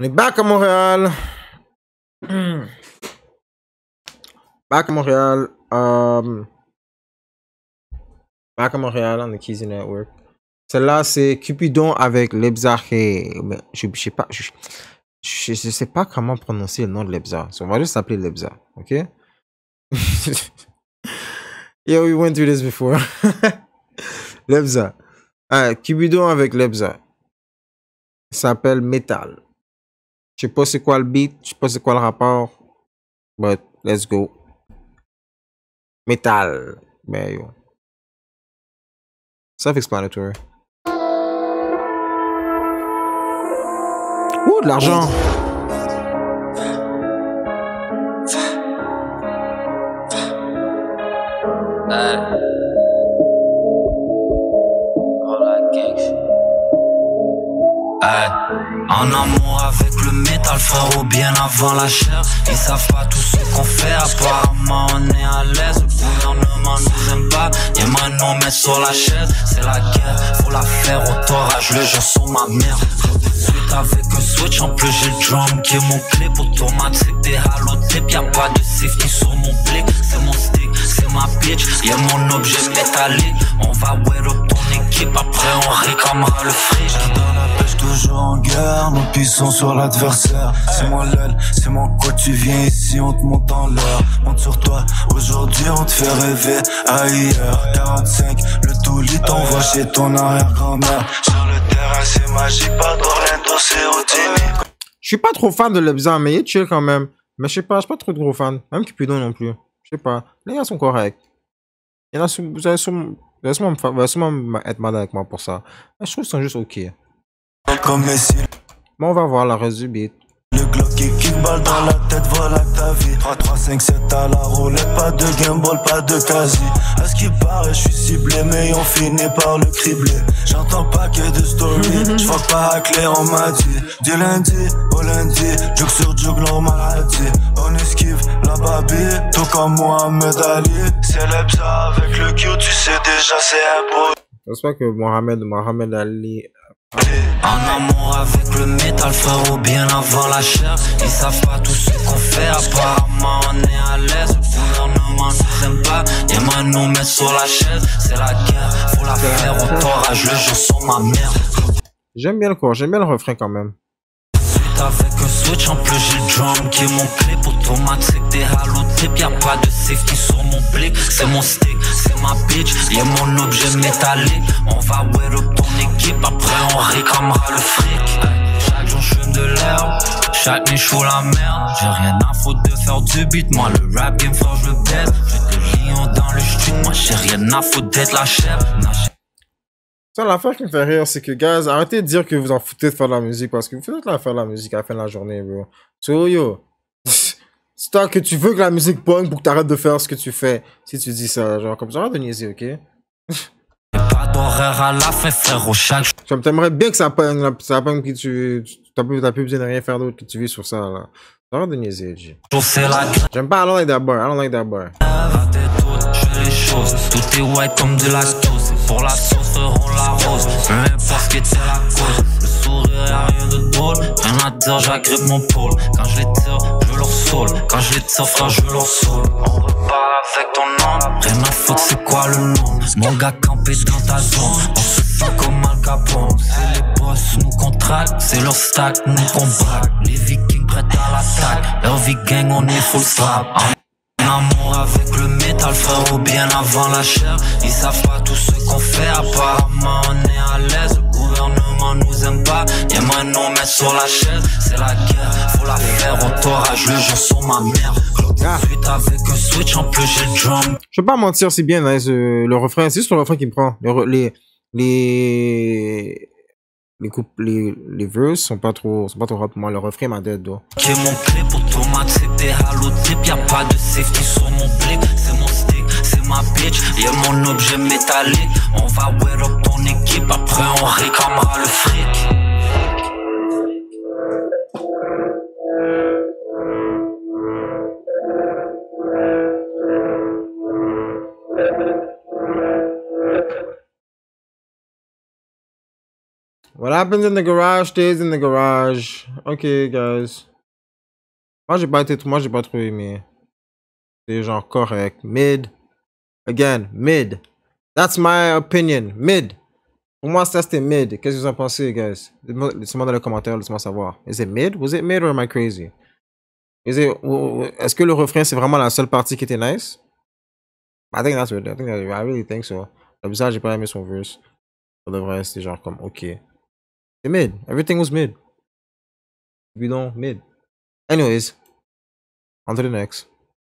On est back à Montréal. Back à Montréal on the Keeezzy Network. Celle-là, c'est Cupidon avec Lebza Khey. Mais je sais pas comment prononcer le nom de Lebza. So on va juste s'appeler Lebza, ok? Yeah, we went through this before. Lebza. Cupidon avec Lebza. Ça s'appelle Metal. Je sais pas c'est quoi le beat, je sais pas c'est quoi le rapport. But let's go. Metal. Ben yo. Self-explanatory. Ouh, de l'argent. En amour avec le métal, frérot, bien avant la chair. Ils savent pas tout ce qu'on fait, apparemment on est à l'aise. Le gouvernement nous aime pas, j'aimerais nous mettre sur la chaise. C'est la guerre, faut la faire au torrage, le jeu sur ma mère. Avec un switch, en plus j'ai le drum qui est mon clip automatique. T'es halotape, y'a pas de safety sur mon blick. C'est mon stick, c'est ma bitch, y'a mon objet métallique. On va wet up ton équipe, après on récamera le fric. Dans la pêche, toujours en guerre, nos pissons sur l'adversaire. C'est moi l'aile, c'est mon quoi, tu viens ici, on te monte en l'air. Monte sur toi, aujourd'hui on te fait rêver ailleurs. 45, le tout lit, t'envoie chez ton arrière-grand-mère. Sur le terrain, c'est magique, pas de rien. Je suis pas trop fan de Lebza, mais il est chill quand même. Mais je suis pas trop gros fan. Même Cupidon non plus. Je sais pas. Les gars sont corrects. Il y en a, vous allez sûrement être malade avec moi pour ça. Mais je trouve qu'ils sont juste ok. Bon, on va voir la reste du beat. Le Glock qui kick balle dans la tête, voilà ta vie. 3, 3, 5, 7 à la roulette, pas de gameball, pas de quasi. À ce qui paraît, je suis ciblé, mais on finit par le criblé. J'entends pas que de story, j'vois pas à clé, on m'a dit. Du lundi au lundi, joke sur joke, l'on maladie. On esquive la babille, tout comme Mohamed Ali. C'est Lebza avec le Q, tu sais déjà, c'est un beau. J'espère que Mohamed Ali. En amour avec le métal, frérot, bien avant la chair. Ils savent pas tout ce qu'on fait, apparemment on est à l'aise. Le gouvernement nous aime pas, j'aimerais nous mettre sur la chaise. C'est la guerre, faut la faire au torrage, le jeu sur ma mère. J'aime bien le corps, j'aime bien le refrain quand même. Avec un switch, en plus j'ai le drum qui est mon clip automatique. T'es halotape, y'a pas de safety sur mon blick. C'est mon stick, c'est ma bitch, y'a mon objet métallique. On va wet up ton équipe, après on réclamera le fric. Chaque jour j'fume de l'herbe, chaque nuit j'fous la merde. J'ai rien à foutre de faire du beat, moi le rap game frère j'le baise. J'étais lion dans le street, moi j'ai rien à foutre d'être la chèvre. L'affaire qui me fait rire, c'est que, guys, arrêtez de dire que vous en foutez de faire de la musique parce que vous faites la faire de la musique à la fin de la journée, bro. So, yo, c'est toi que tu veux que la musique pogne pour que t'arrêtes de faire ce que tu fais. Si tu dis ça, genre, comme ça, arrête de niaiser, ok? T'aimerais bien que ça pogne que t'as plus besoin de rien faire d'autre que tu vis sur ça, là. Arrête de niaiser, G. J'aime pas, I don't like that bar, I don't like that bar. Tout est white comme de la sauce. Pour la sauce, on la rose. Peu importe que t'es la cause. Le sourire y'a rien de drôle. Rien à dire, j'agrippe mon pôle. Quand je les tire, je leur saoule. Quand je les tire, frère, je leur saoule. On repart avec ton nom. Rien à foutre, c'est quoi le nom? Mon gars campé dans ta zone. On se fait comme Al Capone. C'est les boss nous contractent. C'est leur stack, nous qu'on braque. Les vikings prêts à l'attaque. Leur vie gang, on est full strap. En amour avec le métal, frérot, bien avant la chair. Ils savent pas tout ce qu'on fait, apparemment on est à l'aise. Le gouvernement nous aime pas, j'aimerais nous mettre sur la chaise. C'est la guerre, faut la faire au torrage, le jeu sur ma mère. Suite avec un switch, en plus j'ai le drum. Je vais pas mentir, c'est bien nice, le refrain, c'est juste le refrain qui me prend. Les verses sont pas trop rap pour moi, le refrain m'a dead d'eau. Qui est mon clip automatique, t'es halotape, y'a pas de safety sur mon blick. C'est mon stick, c'est ma bitch, y'a mon objet métallique. On va wet up ton équipe, après on réclamera le fric. What happens in the garage stays in the garage. Ok guys. Moi j'ai pas trop aimé. C'est genre correct. Mid. Again, mid. That's my opinion. Mid. Pour moi ça c'était mid. Qu'est-ce que vous en pensez guys? Laissez-moi dans les commentaires, laissez-moi savoir. Is it mid? Was it mid or am I crazy? Est-ce que le refrain c'est vraiment la seule partie qui était nice? I really think so. Lebza, j'ai pas aimé son verse. Pour de vrai, c'était genre comme ok. C'est mid. Everything was mid. Bidon, mid. Anyways, on to the next.